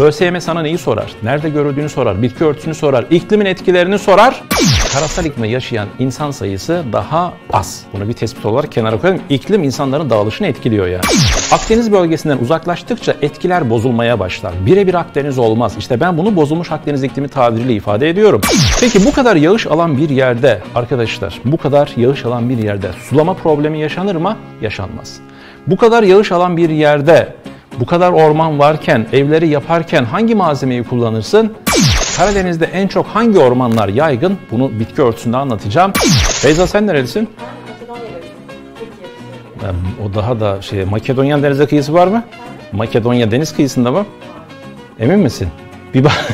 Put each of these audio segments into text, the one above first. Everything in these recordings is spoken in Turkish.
ÖSYM sana neyi sorar? Nerede görüldüğünü sorar, bitki örtüsünü sorar, iklimin etkilerini sorar. Karasal iklimde yaşayan insan sayısı daha az. Bunu bir tespit olarak kenara koyalım. İklim insanların dağılışını etkiliyor yani. Akdeniz bölgesinden uzaklaştıkça etkiler bozulmaya başlar. Birebir Akdeniz olmaz. İşte ben bunu bozulmuş Akdeniz iklimi tabiriyle ifade ediyorum. Peki bu kadar yağış alan bir yerde arkadaşlar, bu kadar yağış alan bir yerde sulama problemi yaşanır mı? Yaşanmaz. Bu kadar yağış alan bir yerde, bu kadar orman varken, evleri yaparken hangi malzemeyi kullanırsın? Karadeniz'de en çok hangi ormanlar yaygın? Bunu bitki örtüsünde anlatacağım. Beyza sen nerelisin? O daha da şey, Makedonya denize kıyısı var mı? Makedonya deniz kıyısında mı? Emin misin? Bir bak.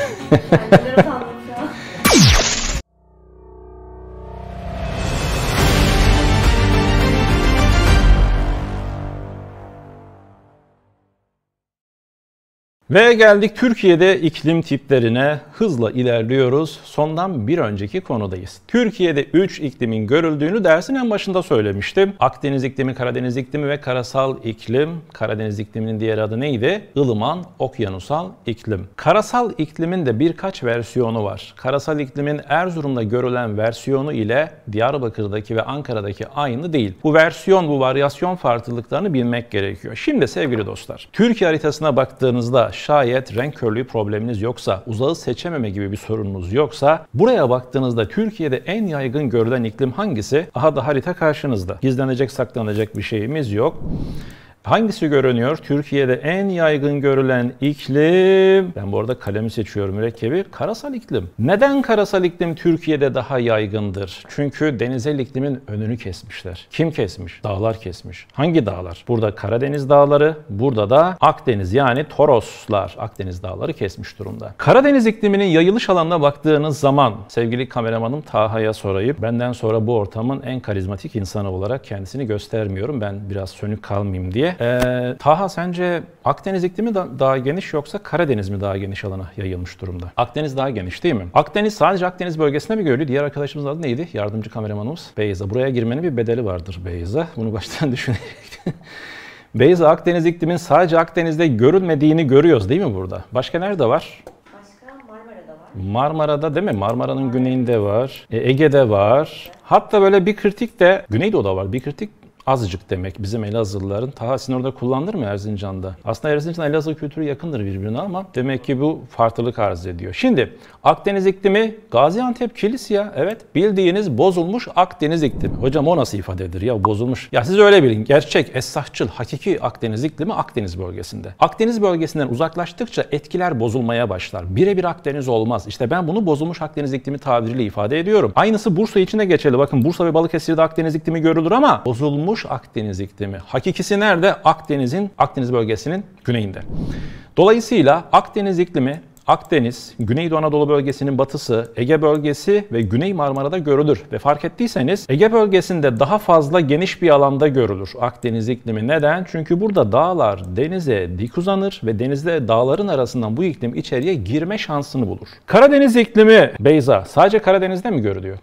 Ve geldik Türkiye'de iklim tiplerine, hızla ilerliyoruz. Sondan bir önceki konudayız. Türkiye'de 3 iklimin görüldüğünü dersin en başında söylemiştim. Akdeniz iklimi, Karadeniz iklimi ve karasal iklim. Karadeniz ikliminin diğer adı neydi? Ilıman, okyanusal iklim. Karasal iklimin de birkaç versiyonu var. Karasal iklimin Erzurum'da görülen versiyonu ile Diyarbakır'daki ve Ankara'daki aynı değil. Bu versiyon, bu varyasyon farklılıklarını bilmek gerekiyor. Şimdi sevgili dostlar, Türkiye haritasına baktığınızda şayet renk körlüğü probleminiz yoksa, uzağı seçememe gibi bir sorununuz yoksa, buraya baktığınızda Türkiye'de en yaygın görülen iklim hangisi? Aha da harita karşınızda. Gizlenecek, saklanacak bir şeyimiz yok. Hangisi görünüyor? Türkiye'de en yaygın görülen iklim, ben bu arada kalemi seçiyorum, mürekkebi, karasal iklim. Neden karasal iklim Türkiye'de daha yaygındır? Çünkü denizel iklimin önünü kesmişler. Kim kesmiş? Dağlar kesmiş. Hangi dağlar? Burada Karadeniz dağları, burada da Akdeniz yani Toroslar, Akdeniz dağları kesmiş durumda. Karadeniz ikliminin yayılış alanına baktığınız zaman, sevgili kameramanım Taha'ya sorayım. Benden sonra bu ortamın en karizmatik insanı olarak kendisini göstermiyorum. Ben biraz sönük kalmayayım diye. Taha sence Akdeniz iklimi daha geniş yoksa Karadeniz mi daha geniş alana yayılmış durumda? Akdeniz daha geniş değil mi? Akdeniz sadece Akdeniz bölgesine mi görülüyor? Diğer arkadaşımızın adı neydi? Yardımcı kameramanımız Beyza. Buraya girmenin bir bedeli vardır Beyza. Bunu baştan düşünecektim. Beyza, Akdeniz iklimin sadece Akdeniz'de görülmediğini görüyoruz değil mi burada? Başka nerede var? Marmara'da değil mi? Marmara'nın güneyinde var. Ege'de var. Hatta böyle bir kritik de Güneydoğu'da var. Bir kritik azıcık demek bizim Elazığlıların. Taha sizin orada kullanılır mı Erzincan'da? Aslında Erzincan Elazığ kültürü yakındır birbirine ama demek ki bu farklılık arz ediyor. Şimdi Akdeniz iklimi Gaziantep, Kilis ya. Evet, bildiğiniz bozulmuş Akdeniz iklimi. Hocam o nasıl ifadedir ya bozulmuş? Ya siz öyle bilin. Gerçek, esasçıl, hakiki Akdeniz iklimi Akdeniz bölgesinde. Akdeniz bölgesinden uzaklaştıkça etkiler bozulmaya başlar. Birebir Akdeniz olmaz. İşte ben bunu bozulmuş Akdeniz iklimi tabiriyle ifade ediyorum. Aynısı Bursa için de geçerli. Bakın Bursa ve Balıkesir'de Akdeniz iklimi görülür ama bozulmuş Akdeniz iklimi. Hakikisi nerede? Akdeniz'in, Akdeniz bölgesinin güneyinde. Dolayısıyla Akdeniz iklimi, Akdeniz, Güneydoğu Anadolu bölgesinin batısı, Ege bölgesi ve Güney Marmara'da görülür. Ve fark ettiyseniz Ege bölgesinde daha fazla geniş bir alanda görülür Akdeniz iklimi. Neden? Çünkü burada dağlar denize dik uzanır ve denizde dağların arasından bu iklim içeriye girme şansını bulur. Karadeniz iklimi Beyza sadece Karadeniz'de mi görülüyor?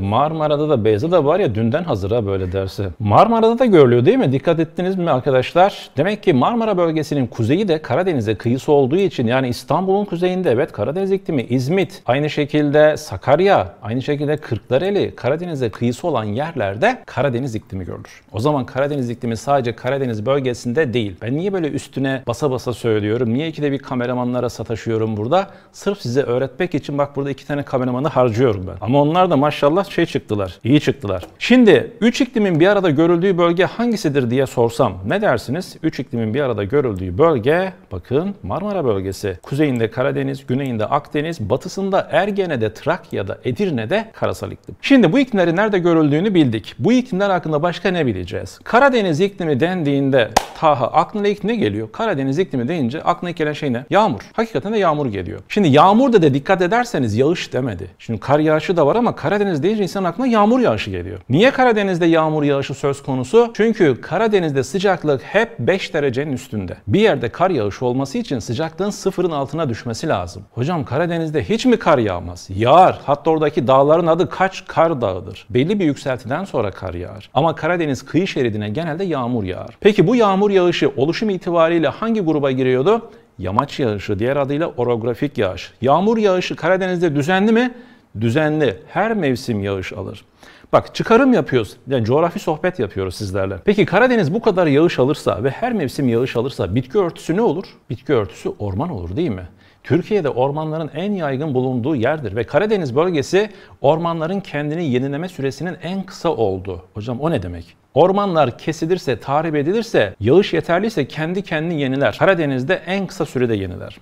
Marmara'da da, Beyza da var ya dünden hazıra böyle dersi. Marmara'da da görülüyor değil mi? Dikkat ettiniz mi arkadaşlar? Demek ki Marmara bölgesinin kuzeyi de Karadeniz'e kıyısı olduğu için, yani İstanbul'un kuzeyinde evet Karadeniz iklimi, İzmit, aynı şekilde Sakarya, aynı şekilde Kırklareli, Karadeniz'e kıyısı olan yerlerde Karadeniz iklimi görülür. O zaman Karadeniz iklimi sadece Karadeniz bölgesinde değil. Ben niye böyle üstüne basa basa söylüyorum? Niye ikide bir kameramanlara sataşıyorum burada? Sırf size öğretmek için bak burada 2 tane kameramanı harcıyorum ben. Ama onlar da maşallah şey çıktılar, iyi çıktılar. Şimdi 3 iklimin bir arada görüldüğü bölge hangisidir diye sorsam ne dersiniz? 3 iklimin bir arada görüldüğü bölge, bakın Marmara bölgesi. Kuzeyinde Karadeniz, güneyinde Akdeniz, batısında Ergene'de, Trakya'da, Edirne'de karasal iklim. Şimdi bu iklimleri nerede görüldüğünü bildik. Bu iklimler hakkında başka ne bileceğiz? Karadeniz iklimi dendiğinde Taha aklına ilk ne geliyor? Karadeniz iklimi deyince aklına ilk gelen şey ne? Yağmur. Hakikaten de yağmur geliyor. Şimdi yağmur da dikkat ederseniz yağış demedi. Şimdi kar yağışı da var ama Karadeniz deyince insan aklına yağmur yağışı geliyor. Niye Karadeniz'de yağmur yağışı söz konusu? Çünkü Karadeniz'de sıcaklık hep 5 derecenin üstünde. Bir yerde kar yağışı olması için sıcaklığın sıfırın altına düşmesi lazım. Hocam Karadeniz'de hiç mi kar yağmaz? Yağar. Hatta oradaki dağların adı Kaçkar Dağı'dır. Belli bir yükseltiden sonra kar yağar. Ama Karadeniz kıyı şeridine genelde yağmur yağar. Peki bu yağmur yağışı oluşum itibariyle hangi gruba giriyordu? Yamaç yağışı, diğer adıyla orografik yağış. Yağmur yağışı Karadeniz'de düzenli mi? Düzenli. Her mevsim yağış alır. Bak, çıkarım yapıyoruz. Yani coğrafi sohbet yapıyoruz sizlerle. Peki Karadeniz bu kadar yağış alırsa ve her mevsim yağış alırsa bitki örtüsü ne olur? Bitki örtüsü orman olur, değil mi? Türkiye'de ormanların en yaygın bulunduğu yerdir ve Karadeniz bölgesi ormanların kendini yenileme süresinin en kısa olduğu. Hocam o ne demek? Ormanlar kesilirse, tahrip edilirse, yağış yeterliyse kendi kendini yeniler. Karadeniz'de en kısa sürede yeniler.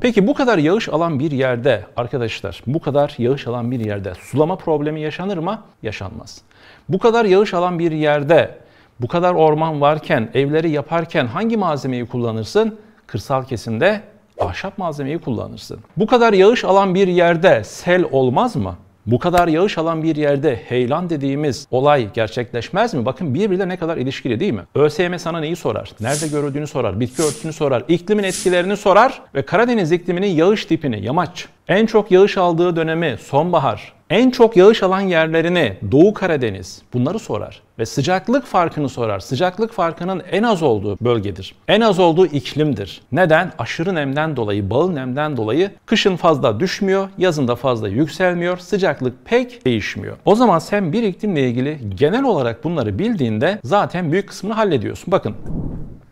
Peki bu kadar yağış alan bir yerde arkadaşlar, bu kadar yağış alan bir yerde sulama problemi yaşanır mı? Yaşanmaz. Bu kadar yağış alan bir yerde, bu kadar orman varken, evleri yaparken hangi malzemeyi kullanırsın? Kırsal kesimde ahşap malzemeyi kullanırsın. Bu kadar yağış alan bir yerde sel olmaz mı? Bu kadar yağış alan bir yerde heyelan dediğimiz olay gerçekleşmez mi? Bakın birbiriyle ne kadar ilişkili, değil mi? ÖSYM sana neyi sorar? Nerede görüldüğünü sorar, bitki örtüsünü sorar, iklimin etkilerini sorar ve Karadeniz ikliminin yağış tipini, yamaç, en çok yağış aldığı dönemi sonbahar, en çok yağış alan yerlerini Doğu Karadeniz, bunları sorar. Ve sıcaklık farkını sorar. Sıcaklık farkının en az olduğu bölgedir. En az olduğu iklimdir. Neden? Aşırı nemden dolayı, bağıl nemden dolayı kışın fazla düşmüyor, yazın da fazla yükselmiyor, sıcaklık pek değişmiyor. O zaman sen bir iklimle ilgili genel olarak bunları bildiğinde zaten büyük kısmını hallediyorsun. Bakın.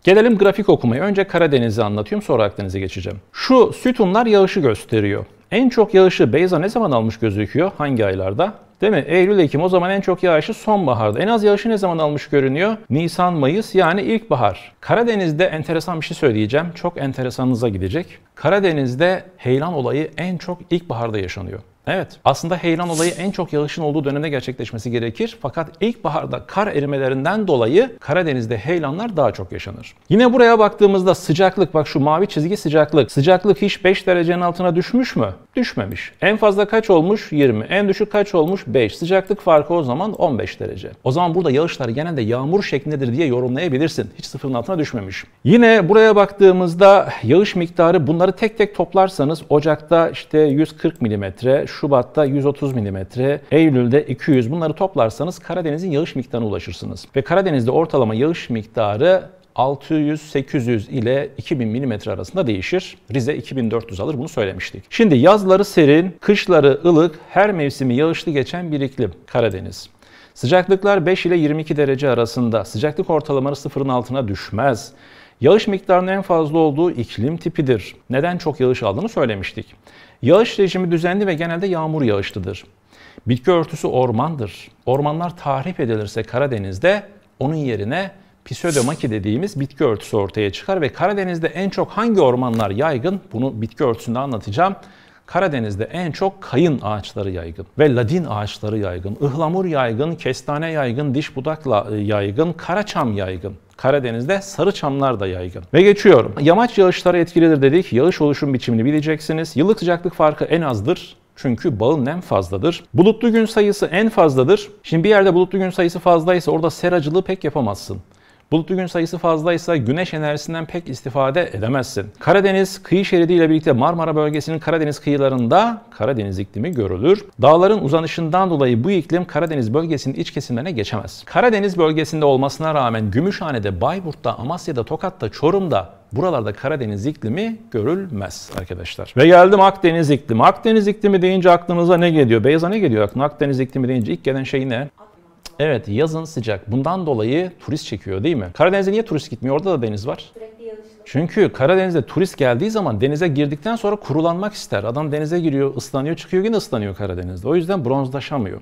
Gelelim grafik okumaya. Önce Karadeniz'i anlatıyorum, sonra Akdeniz'e geçeceğim. Şu sütunlar yağışı gösteriyor. En çok yağışı Beyza ne zaman almış gözüküyor? Hangi aylarda? Değil mi? Eylül, Ekim, o zaman en çok yağışı sonbaharda. En az yağışı ne zaman almış görünüyor? Nisan, Mayıs, yani ilkbahar. Karadeniz'de enteresan bir şey söyleyeceğim. Çok enteresanınıza gidecek. Karadeniz'de heyelan olayı en çok ilkbaharda yaşanıyor. Evet, aslında heyelan olayı en çok yağışın olduğu dönemde gerçekleşmesi gerekir. Fakat ilkbaharda kar erimelerinden dolayı Karadeniz'de heyelanlar daha çok yaşanır. Yine buraya baktığımızda sıcaklık, bak şu mavi çizgi sıcaklık. Sıcaklık hiç 5 derecenin altına düşmüş mü? Düşmemiş. En fazla kaç olmuş? 20. En düşük kaç olmuş? 5. Sıcaklık farkı o zaman 15 derece. O zaman burada yağışlar genelde yağmur şeklindedir diye yorumlayabilirsin. Hiç sıfırın altına düşmemiş. Yine buraya baktığımızda yağış miktarı, bunları tek tek toplarsanız Ocak'ta işte 140 mm, Şubat'ta 130 mm, Eylül'de 200, bunları toplarsanız Karadeniz'in yağış miktarına ulaşırsınız. Ve Karadeniz'de ortalama yağış miktarı 600-800 ile 2000 mm arasında değişir. Rize 2400 alır, bunu söylemiştik. Şimdi yazları serin, kışları ılık, her mevsimi yağışlı geçen bir iklim Karadeniz. Sıcaklıklar 5 ile 22 derece arasında. Sıcaklık ortalamaları sıfırın altına düşmez. Yağış miktarının en fazla olduğu iklim tipidir. Neden çok yağış aldığını söylemiştik. Yağış rejimi düzenli ve genelde yağmur yağışlıdır. Bitki örtüsü ormandır. Ormanlar tahrip edilirse Karadeniz'de onun yerine pseudomaki dediğimiz bitki örtüsü ortaya çıkar ve Karadeniz'de en çok hangi ormanlar yaygın? Bunu bitki örtüsünde anlatacağım. Karadeniz'de en çok kayın ağaçları yaygın ve ladin ağaçları yaygın, ıhlamur yaygın, kestane yaygın, diş budakla yaygın, karaçam yaygın. Karadeniz'de sarı çamlar da yaygın. Ve geçiyorum. Yamaç yağışları etkilidir dedik. Yağış oluşum biçimini bileceksiniz. Yıllık sıcaklık farkı en azdır. Çünkü bağın nem fazladır. Bulutlu gün sayısı en fazladır. Şimdi bir yerde bulutlu gün sayısı fazlaysa orada seracılığı pek yapamazsın. Bulutlu gün sayısı fazlaysa güneş enerjisinden pek istifade edemezsin. Karadeniz kıyı şeridiyle birlikte Marmara bölgesinin Karadeniz kıyılarında Karadeniz iklimi görülür. Dağların uzanışından dolayı bu iklim Karadeniz bölgesinin iç kesimlerine geçemez. Karadeniz bölgesinde olmasına rağmen Gümüşhane'de, Bayburt'ta, Amasya'da, Tokat'ta, Çorum'da, buralarda Karadeniz iklimi görülmez arkadaşlar. Ve geldim Akdeniz iklimi. Akdeniz iklimi deyince aklınıza ne geliyor? Beyza ne geliyor aklına? Akdeniz iklimi deyince ilk gelen şey ne? Evet, yazın sıcak. Bundan dolayı turist çekiyor, değil mi? Karadeniz'e niye turist gitmiyor? Orada da deniz var. Çünkü Karadeniz'de turist geldiği zaman denize girdikten sonra kurulanmak ister. Adam denize giriyor, ıslanıyor, çıkıyor, yine ıslanıyor Karadeniz'de. O yüzden bronzlaşamıyor.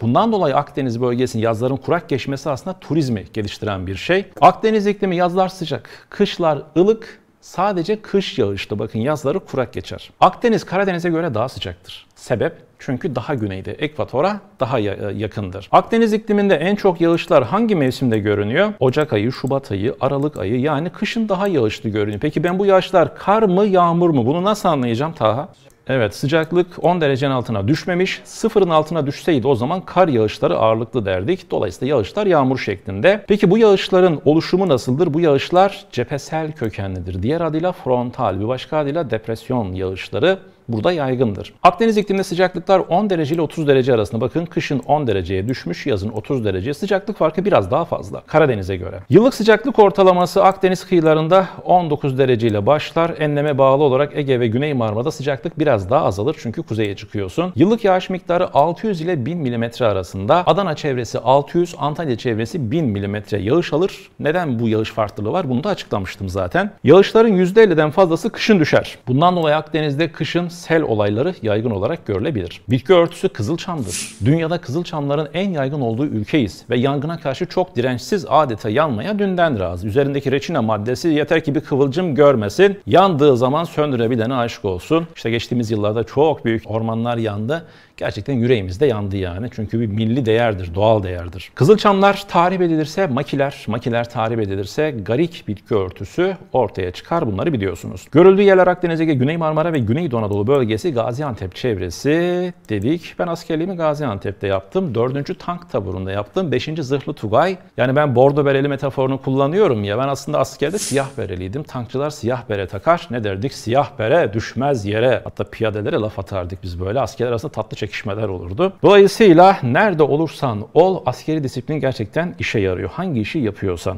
Bundan dolayı Akdeniz bölgesinin yazların kurak geçmesi aslında turizmi geliştiren bir şey. Akdeniz iklimi yazlar sıcak, kışlar ılık. Sadece kış yağışlı. Bakın yazları kurak geçer. Akdeniz Karadeniz'e göre daha sıcaktır. Sebep? Çünkü daha güneyde, ekvatora daha yakındır. Akdeniz ikliminde en çok yağışlar hangi mevsimde görünüyor? Ocak ayı, Şubat ayı, Aralık ayı, yani kışın daha yağışlı görünüyor. Peki ben bu yağışlar kar mı, yağmur mu? Bunu nasıl anlayacağım Taha? Evet, sıcaklık 10 derecenin altına düşmemiş. Sıfırın altına düşseydi o zaman kar yağışları ağırlıklı derdik. Dolayısıyla yağışlar yağmur şeklinde. Peki bu yağışların oluşumu nasıldır? Bu yağışlar cephesel kökenlidir. Diğer adıyla frontal, bir başka adıyla depresyon yağışları. burada yaygındır. Akdeniz ikliminde sıcaklıklar 10 derece ile 30 derece arasında. Bakın kışın 10 dereceye düşmüş, yazın 30 dereceye. Sıcaklık farkı biraz daha fazla Karadeniz'e göre. Yıllık sıcaklık ortalaması Akdeniz kıyılarında 19 derece ile başlar. Enleme bağlı olarak Ege ve Güney Marmara'da sıcaklık biraz daha azalır çünkü kuzeye çıkıyorsun. Yıllık yağış miktarı 600 ile 1000 mm arasında. Adana çevresi 600, Antalya çevresi 1000 mm yağış alır. Neden bu yağış farklılığı var? Bunu da açıklamıştım zaten. Yağışların %50'den fazlası kışın düşer. Bundan dolayı Akdeniz'de kışın sel olayları yaygın olarak görülebilir. Bitki örtüsü kızılçamdır. Dünyada kızılçamların en yaygın olduğu ülkeyiz ve yangına karşı çok dirençsiz, adeta yanmaya dünden razı. Üzerindeki reçina maddesi yeter ki bir kıvılcım görmesin, yandığı zaman söndürebilene aşık olsun. İşte geçtiğimiz yıllarda çok büyük ormanlar yandı. Gerçekten yüreğimizde yandı yani. Çünkü bir milli değerdir, doğal değerdir. Kızılçamlar tahrip edilirse makiler tahrip edilirse garik bitki örtüsü ortaya çıkar. Bunları biliyorsunuz. Görüldüğü yerler Akdeniz, Ege, Güney Marmara ve Güneydoğu Anadolu bölgesi, Gaziantep çevresi dedik. Ben askerliğimi Gaziantep'te yaptım. 4. Tank Taburu'nda yaptım. 5. Zırhlı Tugay. Yani ben bordo bereli metaforunu kullanıyorum ya. Ben aslında askerde siyah bereliydim. Tankçılar siyah bere takar. Ne derdik? Siyah bere düşmez yere. Hatta piyadelere laf atardık biz böyle. Askerler arasında tatlı çekişmeler olurdu. Dolayısıyla nerede olursan ol, askeri disiplin gerçekten işe yarıyor. Hangi işi yapıyorsan.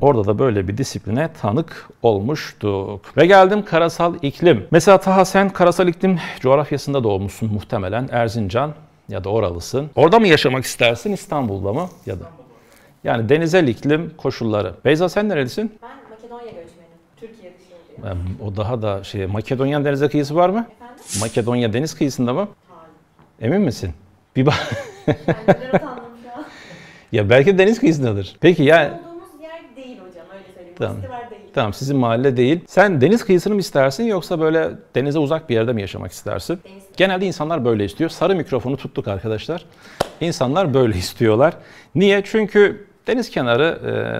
Orada da böyle bir disipline tanık olmuştuk. Ve geldim karasal iklim. Mesela Taha, sen karasal iklim coğrafyasında doğmuşsun muhtemelen. Erzincan ya da oralısın. Orada mı yaşamak istersin, İstanbul'da mı? Ya da yani denizel iklim koşulları. Beyza, sen nerelisin? Ben Makedonya göçmenim. Türkiye dışında. O daha da şey, Makedonya'nın denize kıyısı var mı? Efendim? Makedonya deniz kıyısında mı? Hayır. Emin misin? Bir bak. Kendileri utandım ya. Ya belki deniz kıyısındadır. Peki yani... Tamam. Tamam, sizin mahalle değil. Sen deniz kıyısını mı istersin yoksa böyle denize uzak bir yerde mi yaşamak istersin? Deniz. Genelde insanlar böyle istiyor. Sarı mikrofonu tuttuk arkadaşlar. İnsanlar böyle istiyorlar. Niye? Çünkü deniz kenarı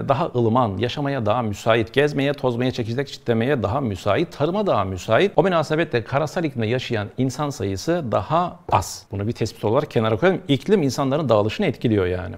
daha ılıman, yaşamaya daha müsait, gezmeye, tozmaya, çekirdek çitlemeye daha müsait, tarıma daha müsait. O münasebetle karasal iklimde yaşayan insan sayısı daha az. Bunu bir tespit olarak kenara koyalım. İklim insanların dağılışını etkiliyor yani.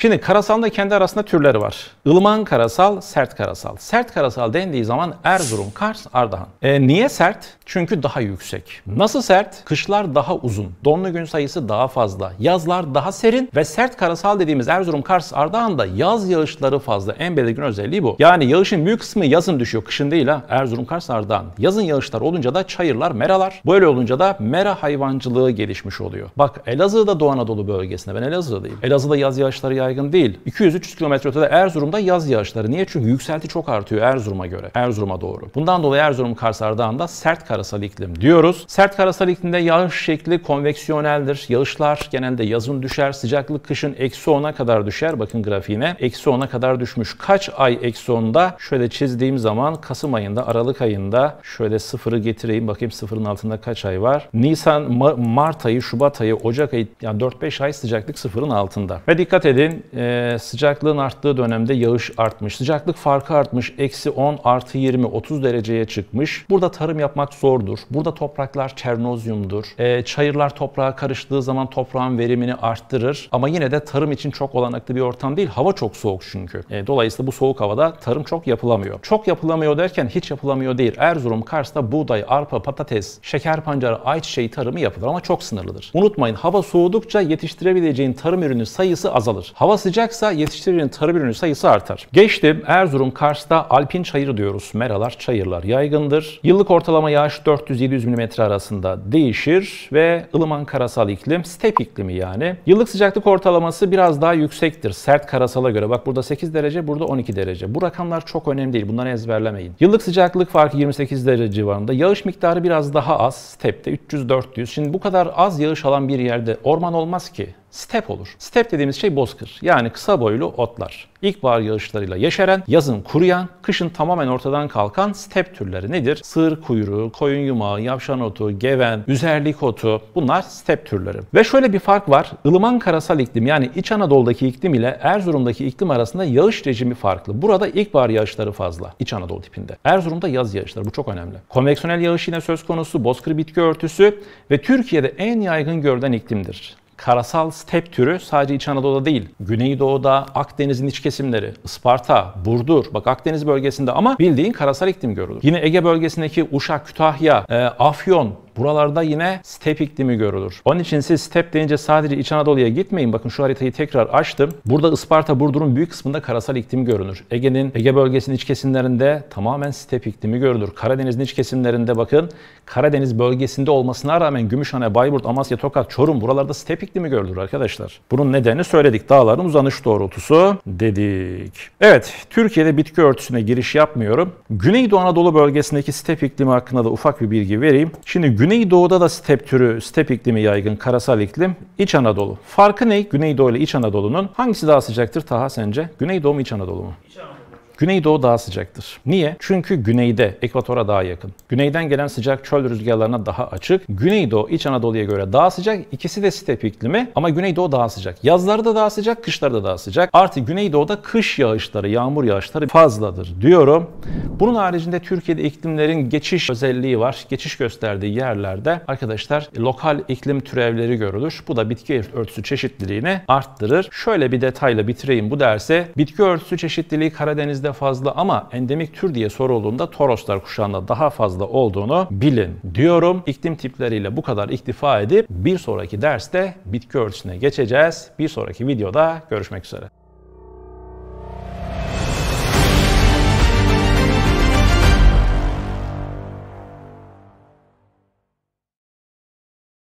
Şimdi karasalda kendi arasında türleri var. Ilıman karasal, sert karasal. Sert karasal dendiği zaman Erzurum, Kars, Ardahan. Niye sert? Çünkü daha yüksek. Nasıl sert? Kışlar daha uzun, donlu gün sayısı daha fazla, yazlar daha serin ve sert karasal dediğimiz Erzurum, Kars, Ardahan'da yaz yağışları fazla. En belirgin özelliği bu. Yani yağışın büyük kısmı yazın düşüyor, kışın değil ha. Erzurum, Kars, Ardahan. Yazın yağışlar olunca da çayırlar, meralar. Böyle olunca da mera hayvancılığı gelişmiş oluyor. Bak Elazığ'da, Doğu Anadolu bölgesinde, ben Elazığ'dayım. Elazığ'da yaz yağışları yaygın değil. 200-300 km ötede Erzurum'da yaz yağışları. Niye? Çünkü yükselti çok artıyor Erzurum'a göre. Erzurum'a doğru. Bundan dolayı Erzurum, Kars, Ardahan'da sert karasal iklim diyoruz. Sert karasal iklimde yağış şekli konveksiyoneldir. Yağışlar genelde yazın düşer. Sıcaklık kışın -10'a kadar düşer. Bakın grafiğine. -10'a kadar düşmüş. Kaç ay -10'da? Şöyle çizdiğim zaman Kasım ayında, Aralık ayında şöyle sıfırı getireyim. Bakayım sıfırın altında kaç ay var? Nisan, Mart ayı, Şubat ayı, Ocak ayı, yani 4-5 ay sıcaklık sıfırın altında. Ve dikkat edin. Sıcaklığın arttığı dönemde yağış artmış. Sıcaklık farkı artmış. -10, +20, 30 dereceye çıkmış. Burada tarım yapmak zordur. Burada topraklar çernozyumdur. Çayırlar toprağa karıştığı zaman toprağın verimini arttırır. Ama yine de tarım için çok olanaklı bir ortam değil. Hava çok soğuk çünkü. Dolayısıyla bu soğuk havada tarım çok yapılamıyor. Çok yapılamıyor derken hiç yapılamıyor değil. Erzurum, Kars'ta buğday, arpa, patates, şeker pancarı, ayçiçeği tarımı yapılır ama çok sınırlıdır. Unutmayın, hava soğudukça yetiştirebileceğin tarım ürünü sayısı azalır. Hava sıcaksa yetiştirilen tarım ürünü sayısı artar. Geçtim, Erzurum, Kars'ta alpin çayırı diyoruz. Meralar, çayırlar yaygındır. Yıllık ortalama yağış 400-700 mm arasında değişir ve ılıman karasal iklim, step iklimi yani. Yıllık sıcaklık ortalaması biraz daha yüksektir sert karasala göre. Bak burada 8 derece, burada 12 derece. Bu rakamlar çok önemli değil. Bunları ezberlemeyin. Yıllık sıcaklık farkı 28 derece civarında. Yağış miktarı biraz daha az. Step'te 300-400. Şimdi bu kadar az yağış alan bir yerde orman olmaz ki. Step olur. Step dediğimiz şey bozkır. Yani kısa boylu otlar. İlkbahar yağışlarıyla yeşeren, yazın kuruyan, kışın tamamen ortadan kalkan step türleri nedir? Sığır kuyruğu, koyun yumağı, yavşan otu, geven, üzerlik otu, bunlar step türleri. Ve şöyle bir fark var. Ilıman karasal iklim, yani İç Anadolu'daki iklim ile Erzurum'daki iklim arasında yağış rejimi farklı. Burada ilkbahar yağışları fazla İç Anadolu tipinde. Erzurum'da yaz yağışları, bu çok önemli. Konveksiyonel yağış yine söz konusu, bozkır bitki örtüsü ve Türkiye'de en yaygın görülen iklimdir. karasal step türü sadece İç Anadolu'da değil, Güneydoğu'da, Akdeniz'in iç kesimleri, Isparta, Burdur, bak Akdeniz bölgesinde ama bildiğin karasal iklim görülür. Yine Ege bölgesindeki Uşak, Kütahya, Afyon, buralarda yine step iklimi görülür. Onun için siz step deyince sadece İç Anadolu'ya gitmeyin. Bakın şu haritayı tekrar açtım. Burada Isparta, Burdur'un büyük kısmında karasal iklim görünür. Ege'nin, Ege bölgesinin iç kesimlerinde tamamen step iklimi görülür. Karadeniz'in iç kesimlerinde bakın Karadeniz bölgesinde olmasına rağmen Gümüşhane, Bayburt, Amasya, Tokat, Çorum buralarda step iklimi görülür arkadaşlar. Bunun nedeni söyledik. Dağların uzanış doğrultusu dedik. Evet, Türkiye'de bitki örtüsüne giriş yapmıyorum. Güneydoğu Anadolu bölgesindeki step iklimi hakkında da ufak bir bilgi vereyim. Şimdi Güneydoğu'da da step türü, step iklimi yaygın, karasal iklim, İç Anadolu. Farkı ne? Güneydoğu ile İç Anadolu'nun hangisi daha sıcaktır Taha sence? Güneydoğu mu İç Anadolu mu? İç Anadolu. Güneydoğu daha sıcaktır. Niye? Çünkü güneyde, ekvatora daha yakın. Güneyden gelen sıcak çöl rüzgarlarına daha açık. Güneydoğu, İç Anadolu'ya göre daha sıcak. İkisi de step iklimi ama Güneydoğu daha sıcak. Yazları da daha sıcak, kışları da daha sıcak. Artı Güneydoğu'da kış yağışları, yağmur yağışları fazladır diyorum. Bunun haricinde Türkiye'de iklimlerin geçiş özelliği var. Geçiş gösterdiği yerlerde arkadaşlar lokal iklim türevleri görülür. Bu da bitki örtüsü çeşitliliğini arttırır. Şöyle bir detayla bitireyim bu dersi. Bitki örtüsü çeşitliliği Karadeniz'de fazla ama endemik tür diye sorulduğunda Toroslar kuşağında daha fazla olduğunu bilin diyorum. İklim tipleriyle bu kadar iktifa edip bir sonraki derste bitki örtüsüne geçeceğiz. Bir sonraki videoda görüşmek üzere.